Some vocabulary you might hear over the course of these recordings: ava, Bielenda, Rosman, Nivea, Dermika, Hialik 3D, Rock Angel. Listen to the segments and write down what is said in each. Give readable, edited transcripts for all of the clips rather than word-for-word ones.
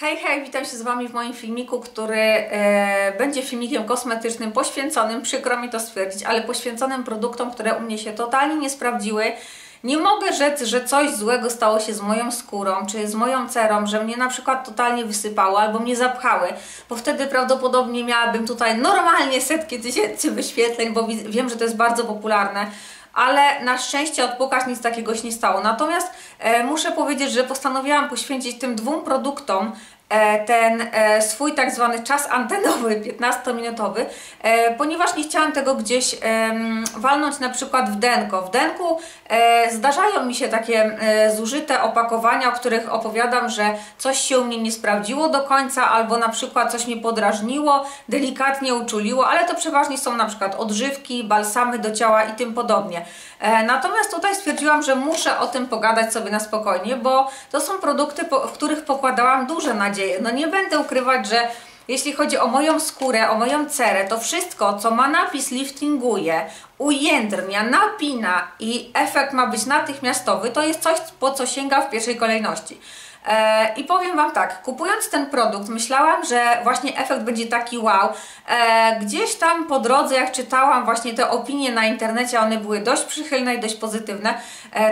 Hej, hej, witam się z Wami w moim filmiku, który będzie filmikiem kosmetycznym poświęconym, przykro mi to stwierdzić, ale poświęconym produktom, które u mnie się totalnie nie sprawdziły. Nie mogę rzec, że coś złego stało się z moją skórą, czy z moją cerą, że mnie na przykład totalnie wysypały albo mnie zapchały, bo wtedy prawdopodobnie miałabym tutaj normalnie setki tysięcy wyświetleń, bo wiem, że to jest bardzo popularne. Ale na szczęście odpukać nic takiego się nie stało. Natomiast muszę powiedzieć, że postanowiłam poświęcić tym dwóm produktom ten swój tak zwany czas antenowy, 15-minutowy, ponieważ nie chciałam tego gdzieś walnąć na przykład w denko. W denku zdarzają mi się takie zużyte opakowania, o których opowiadam, że coś się u mnie nie sprawdziło do końca, albo na przykład coś mnie podrażniło, delikatnie uczuliło, ale to przeważnie są na przykład odżywki, balsamy do ciała i tym podobnie. Natomiast tutaj stwierdziłam, że muszę o tym pogadać sobie na spokojnie, bo to są produkty, w których pokładałam duże nadzieje. No nie będę ukrywać, że jeśli chodzi o moją skórę, o moją cerę, to wszystko, co ma napis liftinguje, ujędrnia, napina i efekt ma być natychmiastowy, to jest coś, po co sięga w pierwszej kolejności. I powiem Wam tak, kupując ten produkt myślałam, że właśnie efekt będzie taki wow. Gdzieś tam po drodze, jak czytałam właśnie te opinie na internecie, one były dość przychylne i dość pozytywne,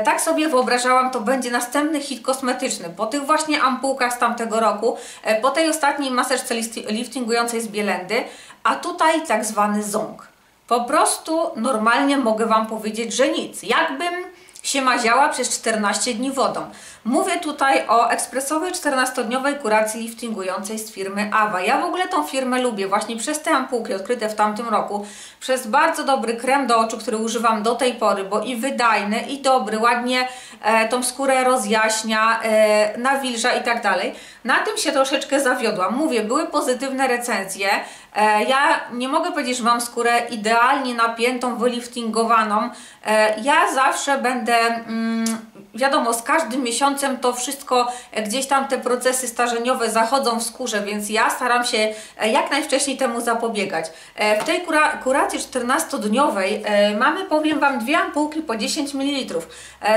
tak sobie wyobrażałam, to będzie następny hit kosmetyczny. Po tych właśnie ampułkach z tamtego roku, po tej ostatniej masażce liftingującej z Bielendy, a tutaj tak zwany ząg. Po prostu normalnie mogę Wam powiedzieć, że nic. Jakbym się maziała przez 14 dni wodą. Mówię tutaj o ekspresowej 14-dniowej kuracji liftingującej z firmy Ava. Ja w ogóle tą firmę lubię właśnie przez te ampułki odkryte w tamtym roku, przez bardzo dobry krem do oczu, który używam do tej pory, bo i wydajny, i dobry, ładnie tą skórę rozjaśnia, nawilża i tak dalej. Na tym się troszeczkę zawiodłam. Mówię, były pozytywne recenzje. Ja nie mogę powiedzieć, że mam skórę idealnie napiętą, wyliftingowaną. Ja zawsze będę, wiadomo, z każdym miesiącem to wszystko, gdzieś tam te procesy starzeniowe zachodzą w skórze, więc ja staram się jak najwcześniej temu zapobiegać. W tej kuracji 14-dniowej mamy, powiem Wam, dwie ampułki po 10 ml.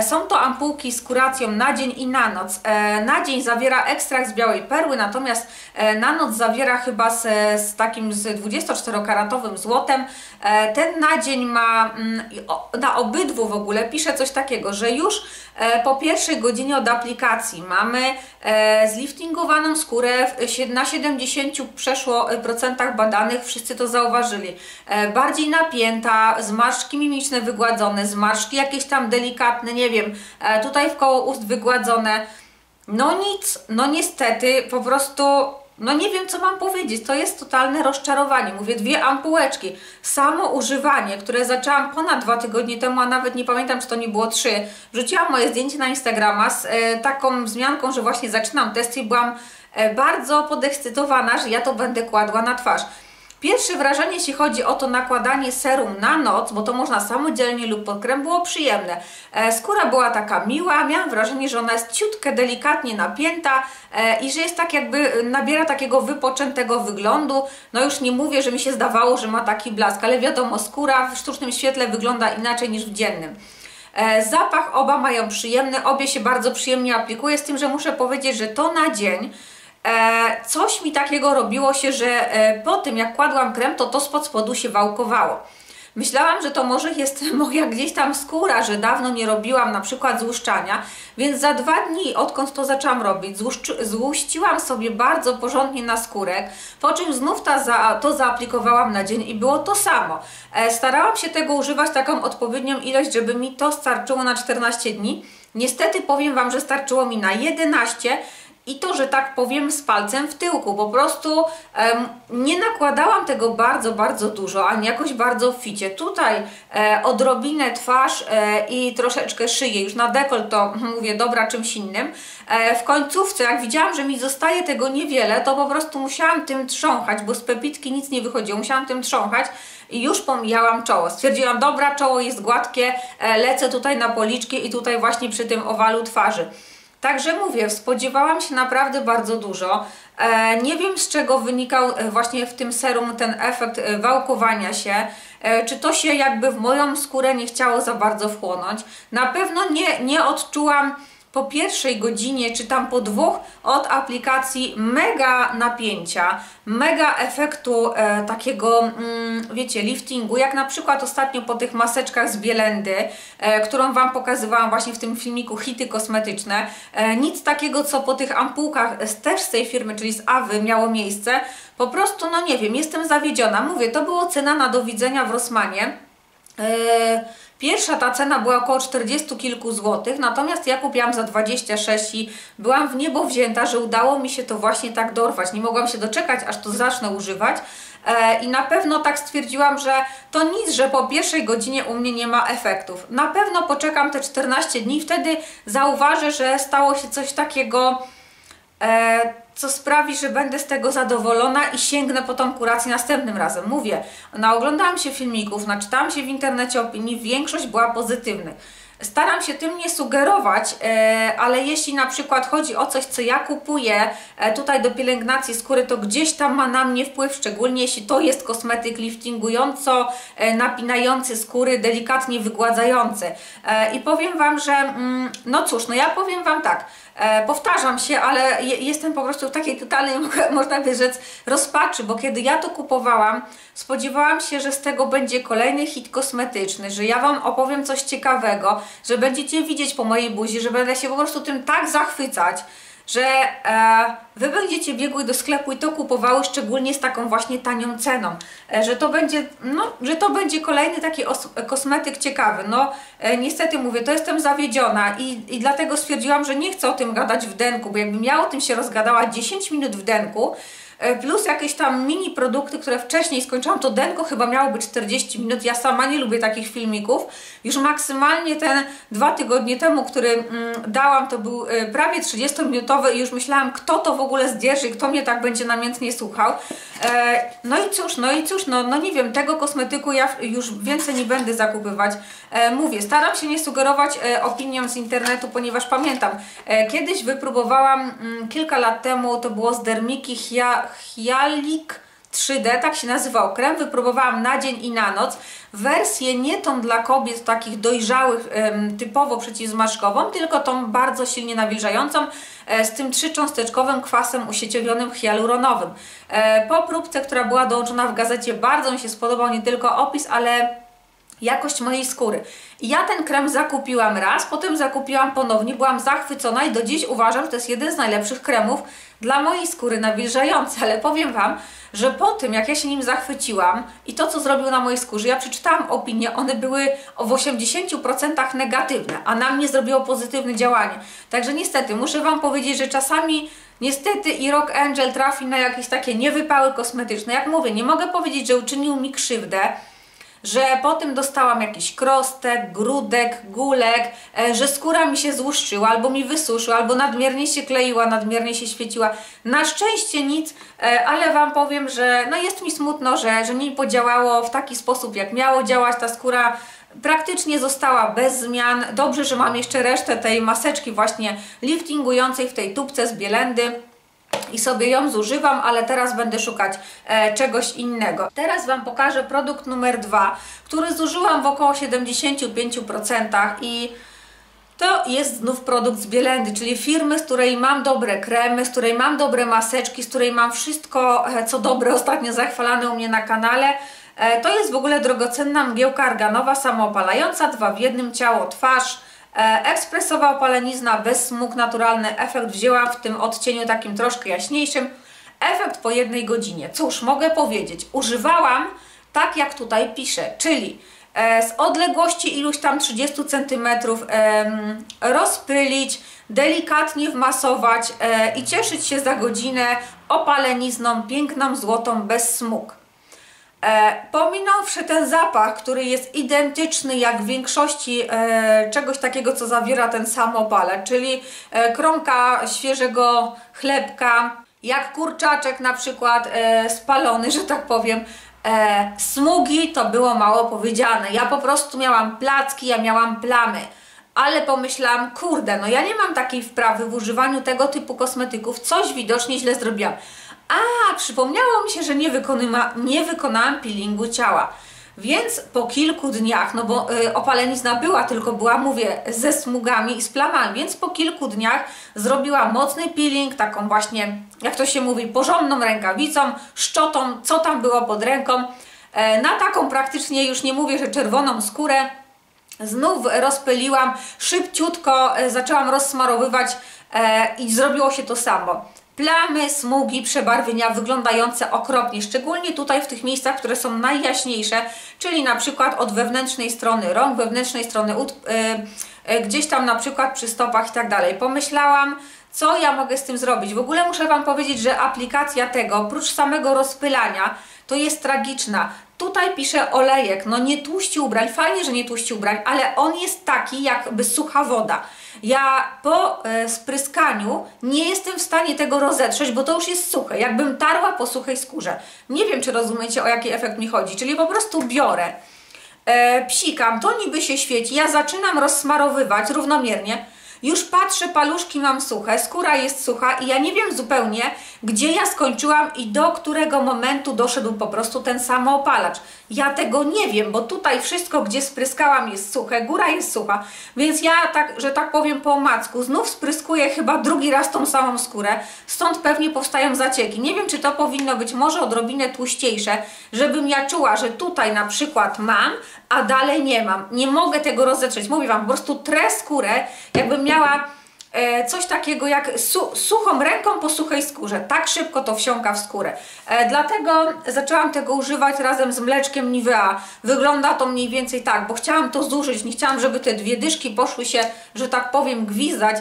Są to ampułki z kuracją na dzień i na noc. Na dzień zawiera ekstrakt z białej perły, natomiast na noc zawiera chyba z takim z 24-karatowym złotem. Ten na dzień ma, na obydwu w ogóle pisze coś takiego, że już po pierwszej godzinie od aplikacji mamy zliftingowaną skórę na 70% badanych, wszyscy to zauważyli. Bardziej napięta, zmarszczki mimiczne wygładzone, zmarszczki jakieś tam delikatne, nie wiem, tutaj w koło ust wygładzone. No nic, no niestety, po prostu, no nie wiem, co mam powiedzieć, to jest totalne rozczarowanie. Mówię, dwie ampułeczki, samo używanie, które zaczęłam ponad 2 tygodnie temu, a nawet nie pamiętam, czy to nie było 3. Wrzuciłam moje zdjęcie na Instagrama z taką wzmianką, że właśnie zaczynam testy i byłam bardzo podekscytowana, że ja to będę kładła na twarz. Pierwsze wrażenie, jeśli chodzi o to nakładanie serum na noc, bo to można samodzielnie lub pod krem, było przyjemne. Skóra była taka miła, miałam wrażenie, że ona jest ciutkę, delikatnie napięta i że jest tak jakby, nabiera takiego wypoczętego wyglądu. No już nie mówię, że mi się zdawało, że ma taki blask, ale wiadomo, skóra w sztucznym świetle wygląda inaczej niż w dziennym. Zapach oba mają przyjemny, obie się bardzo przyjemnie aplikuje, z tym, że muszę powiedzieć, że to na dzień coś mi takiego robiło się, że po tym jak kładłam krem, to spod spodu się wałkowało. Myślałam, że to może jest moja gdzieś tam skóra, że dawno nie robiłam na przykład złuszczania, więc za 2 dni, odkąd to zaczęłam robić, złuściłam sobie bardzo porządnie na skórek, po czym znów to zaaplikowałam na dzień i było to samo. Starałam się tego używać taką odpowiednią ilość, żeby mi to starczyło na 14 dni. Niestety powiem Wam, że starczyło mi na 11. I to, że tak powiem, z palcem w tyłku, po prostu nie nakładałam tego bardzo, bardzo dużo, ani jakoś bardzo ficie. Tutaj odrobinę twarz i troszeczkę szyję, już na dekolt to mówię, dobra, czymś innym. W końcówce, jak widziałam, że mi zostaje tego niewiele, to po prostu musiałam tym trząchać, bo z pepitki nic nie wychodziło, musiałam tym trząchać i już pomijałam czoło. Stwierdziłam, dobra, czoło jest gładkie, lecę tutaj na policzki i tutaj właśnie przy tym owalu twarzy. Także mówię, spodziewałam się naprawdę bardzo dużo. Nie wiem, z czego wynikał właśnie w tym serum ten efekt wałkowania się. Czy to się jakby w moją skórę nie chciało za bardzo wchłonąć. Na pewno nie odczułam po pierwszej godzinie, czy tam po dwóch od aplikacji mega napięcia, mega efektu takiego, wiecie, liftingu, jak na przykład ostatnio po tych maseczkach z Bielendy, którą Wam pokazywałam właśnie w tym filmiku hity kosmetyczne. Nic takiego, co po tych ampułkach też z tej firmy, czyli z Avy, miało miejsce. Po prostu, no nie wiem, jestem zawiedziona. Mówię, to była cena na do widzenia w Rosmanie. Pierwsza ta cena była około 40 kilku złotych, natomiast ja kupiłam za 26 i byłam w niebo wzięta, że udało mi się to właśnie tak dorwać. Nie mogłam się doczekać, aż to zacznę używać. I na pewno tak stwierdziłam, że to nic, że po pierwszej godzinie u mnie nie ma efektów. Na pewno poczekam te 14 dni, wtedy zauważę, że stało się coś takiego, co sprawi, że będę z tego zadowolona i sięgnę po tą kurację następnym razem. Mówię, naoglądałam się filmików, naczytałam się w internecie opinii, większość była pozytywnych. Staram się tym nie sugerować, ale jeśli na przykład chodzi o coś, co ja kupuję tutaj do pielęgnacji skóry, to gdzieś tam ma na mnie wpływ, szczególnie jeśli to jest kosmetyk liftingująco napinający skóry, delikatnie wygładzający. I powiem Wam, że no cóż, no ja powiem Wam tak, powtarzam się, ale jestem po prostu w takiej totalnej, można by rzec, rozpaczy, bo kiedy ja to kupowałam, spodziewałam się, że z tego będzie kolejny hit kosmetyczny, że ja Wam opowiem coś ciekawego, że będziecie widzieć po mojej buzi, że będę się po prostu tym tak zachwycać, że Wy będziecie biegły do sklepu i to kupowały, szczególnie z taką właśnie tanią ceną, że to będzie, no, że to będzie kolejny taki kosmetyk ciekawy. No niestety mówię, to jestem zawiedziona i dlatego stwierdziłam, że nie chcę o tym gadać w denku, bo jakbym ja o tym się rozgadała 10 minut w denku, plus jakieś tam mini produkty, które wcześniej skończyłam, to denko chyba miałoby 40 minut. Ja sama nie lubię takich filmików. Już maksymalnie ten 2 tygodnie temu, który dałam, to był prawie 30-minutowy i już myślałam, kto to w ogóle zdzierży, kto mnie tak będzie namiętnie słuchał. No nie wiem, tego kosmetyku ja już więcej nie będę zakupywać. Mówię, staram się nie sugerować opinią z internetu, ponieważ pamiętam, kiedyś wypróbowałam kilka lat temu, to było z Dermiki Hialik 3D, tak się nazywał krem, wypróbowałam na dzień i na noc, wersję nie tą dla kobiet takich dojrzałych, typowo przeciwzmarszkową, tylko tą bardzo silnie nawilżającą, z tym 3-cząsteczkowym kwasem usieciowionym hialuronowym. Po próbce, która była dołączona w gazecie, bardzo mi się spodobał nie tylko opis, ale jakość mojej skóry. I ja ten krem zakupiłam raz, potem zakupiłam ponownie, byłam zachwycona i do dziś uważam, że to jest jeden z najlepszych kremów dla mojej skóry nawilżający, ale powiem Wam, że po tym, jak ja się nim zachwyciłam i to, co zrobił na mojej skórze, ja przeczytałam opinie, one były w 80% negatywne, a na mnie zrobiło pozytywne działanie. Także niestety, muszę Wam powiedzieć, że czasami niestety i Rock Angel trafi na jakieś takie niewypały kosmetyczne. Jak mówię, nie mogę powiedzieć, że uczynił mi krzywdę, że potem dostałam jakiś krostek, grudek, gulek, że skóra mi się złuszczyła, albo mi wysuszyła, albo nadmiernie się kleiła, nadmiernie się świeciła. Na szczęście nic, ale Wam powiem, że no jest mi smutno, że nie podziałało w taki sposób, jak miało działać. Ta skóra praktycznie została bez zmian. Dobrze, że mam jeszcze resztę tej maseczki właśnie liftingującej w tej tubce z Bielendy i sobie ją zużywam, ale teraz będę szukać czegoś innego. Teraz Wam pokażę produkt numer 2, który zużyłam w około 75% i to jest znów produkt z Bielendy, czyli firmy, z której mam dobre kremy, z której mam dobre maseczki, z której mam wszystko, co dobre, ostatnio zachwalane u mnie na kanale. To jest w ogóle drogocenna mgiełka arganowa samoopalająca, 2 w 1, ciało, twarz. Ekspresowa opalenizna, bez smug, naturalny efekt, wzięłam w tym odcieniu takim troszkę jaśniejszym. Efekt po 1 godzinie. Cóż, mogę powiedzieć, używałam tak jak tutaj piszę, czyli z odległości iluś tam 30 cm rozprylić, delikatnie wmasować i cieszyć się za godzinę opalenizną piękną, złotą, bez smug. Pominąwszy ten zapach, który jest identyczny jak w większości czegoś takiego, co zawiera ten samoopalacz, czyli kromka świeżego chlebka, jak kurczaczek na przykład spalony, że tak powiem, smugi, to było mało powiedziane. Ja po prostu miałam placki, ja miałam plamy. Ale pomyślałam, kurde, no ja nie mam takiej wprawy w używaniu tego typu kosmetyków, coś widocznie źle zrobiłam. A, przypomniało mi się, że nie wykonałam peelingu ciała. Więc po kilku dniach, no bo opalenizna była, tylko była, mówię, ze smugami i z plamami, więc po kilku dniach zrobiła mocny peeling, taką właśnie, jak to się mówi, porządną rękawicą, szczotą, co tam było pod ręką, na taką praktycznie, już nie mówię, że czerwoną skórę. Znów rozpyliłam, szybciutko zaczęłam rozsmarowywać i zrobiło się to samo. Plamy, smugi, przebarwienia wyglądające okropnie, szczególnie tutaj w tych miejscach, które są najjaśniejsze, czyli na przykład od wewnętrznej strony rąk, wewnętrznej strony ud, gdzieś tam na przykład przy stopach i tak dalej. Pomyślałam, co ja mogę z tym zrobić. W ogóle muszę Wam powiedzieć, że aplikacja tego, oprócz samego rozpylania, to jest tragiczna. Tutaj pisze olejek, no nie tłuści ubrań, fajnie, że nie tłuści ubrań, ale on jest taki jakby sucha woda. Ja po spryskaniu nie jestem w stanie tego rozetrzeć, bo to już jest suche, jakbym tarła po suchej skórze. Nie wiem, czy rozumiecie, o jaki efekt mi chodzi, czyli po prostu biorę, psikam, to niby się świeci, ja zaczynam rozsmarowywać równomiernie, już patrzę, paluszki mam suche, skóra jest sucha i ja nie wiem zupełnie, gdzie ja skończyłam i do którego momentu doszedł po prostu ten samoopalacz. Ja tego nie wiem, bo tutaj wszystko, gdzie spryskałam, jest suche, góra jest sucha, więc ja, tak, że tak powiem, po omacku znów spryskuję chyba drugi raz tą samą skórę, stąd pewnie powstają zacieki. Nie wiem, czy to powinno być może odrobinę tłuściejsze, żebym ja czuła, że tutaj na przykład mam, a dalej nie mam. Nie mogę tego rozetrzeć, mówię Wam, po prostu trę skórę, jakbym miała coś takiego jak suchą ręką po suchej skórze. Tak szybko to wsiąka w skórę. Dlatego zaczęłam tego używać razem z mleczkiem Nivea. Wygląda to mniej więcej tak, bo chciałam to zużyć. Nie chciałam, żeby te dwie dyszki poszły się, że tak powiem, gwizdać.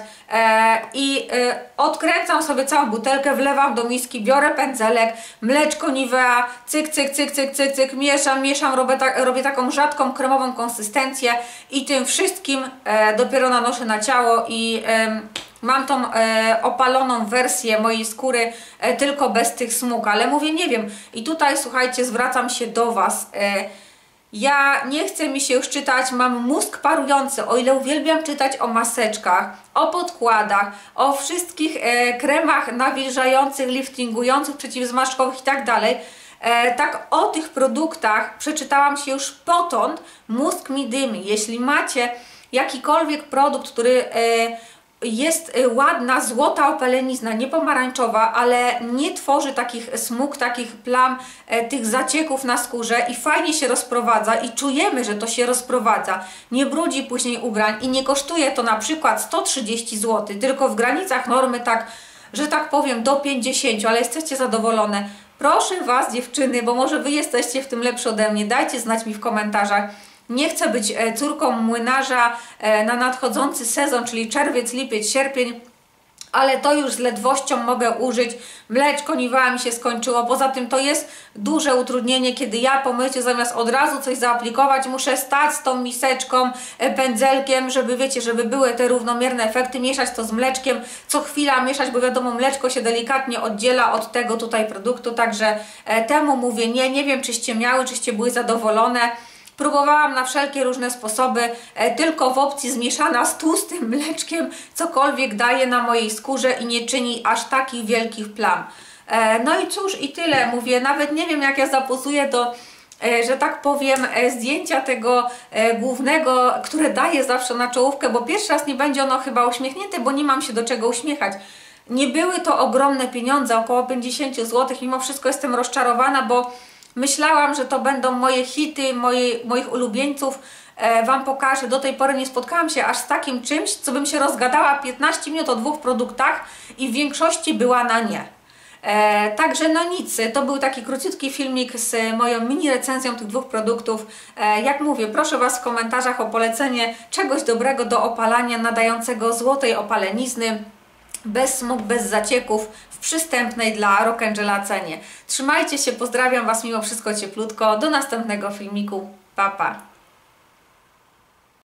Odkręcam sobie całą butelkę, wlewam do miski, biorę pędzelek, mleczko Nivea, cyk, cyk, cyk, cyk, cyk, cyk, mieszam, robię taką rzadką, kremową konsystencję i tym wszystkim dopiero nanoszę na ciało i mam tą opaloną wersję mojej skóry, tylko bez tych smug, ale mówię, nie wiem. I tutaj, słuchajcie, zwracam się do Was. Ja nie chcę mi się już czytać, mam mózg parujący, o ile uwielbiam czytać o maseczkach, o podkładach, o wszystkich kremach nawilżających, liftingujących, przeciwzmarszczkowych i tak dalej. Tak o tych produktach przeczytałam się już potąd, mózg mi dymi. Jeśli macie jakikolwiek produkt, który jest ładna, złota opalenizna, nie pomarańczowa, ale nie tworzy takich smug, takich plam, tych zacieków na skórze i fajnie się rozprowadza i czujemy, że to się rozprowadza, nie brudzi później ubrań i nie kosztuje to na przykład 130 zł, tylko w granicach normy, tak, że tak powiem, do 50, ale jesteście zadowolone. Proszę Was, dziewczyny, bo może Wy jesteście w tym lepsze ode mnie, dajcie znać mi w komentarzach. Nie chcę być córką młynarza na nadchodzący sezon, czyli czerwiec, lipiec, sierpień, ale to już z ledwością mogę użyć. Mleczko Nivea mi się skończyło, poza tym to jest duże utrudnienie, kiedy ja po myciu zamiast od razu coś zaaplikować, muszę stać z tą miseczką, pędzelkiem, żeby, wiecie, żeby były te równomierne efekty, mieszać to z mleczkiem, co chwila mieszać, bo wiadomo, mleczko się delikatnie oddziela od tego tutaj produktu, także temu mówię nie. Nie wiem, czyście miały, czyście były zadowolone. Próbowałam na wszelkie różne sposoby, tylko w opcji zmieszana z tłustym mleczkiem cokolwiek daje na mojej skórze i nie czyni aż takich wielkich plam. No i cóż, i tyle. Mówię, nawet nie wiem, jak ja zapozuję do, że tak powiem, zdjęcia tego głównego, które daję zawsze na czołówkę, bo pierwszy raz nie będzie ono chyba uśmiechnięte, bo nie mam się do czego uśmiechać. Nie były to ogromne pieniądze, około 50 zł. Mimo wszystko jestem rozczarowana, bo myślałam, że to będą moje hity, moich ulubieńców. Wam pokażę, do tej pory nie spotkałam się aż z takim czymś, co bym się rozgadała 15 minut o dwóch produktach i w większości była na nie. Także no nic, to był taki króciutki filmik z moją mini recenzją tych dwóch produktów. Jak mówię, proszę Was w komentarzach o polecenie czegoś dobrego do opalania, nadającego złotej opalenizny, bez smug, bez zacieków, w przystępnej dla Rock Angela cenie. Trzymajcie się, pozdrawiam Was mimo wszystko cieplutko, do następnego filmiku, pa pa!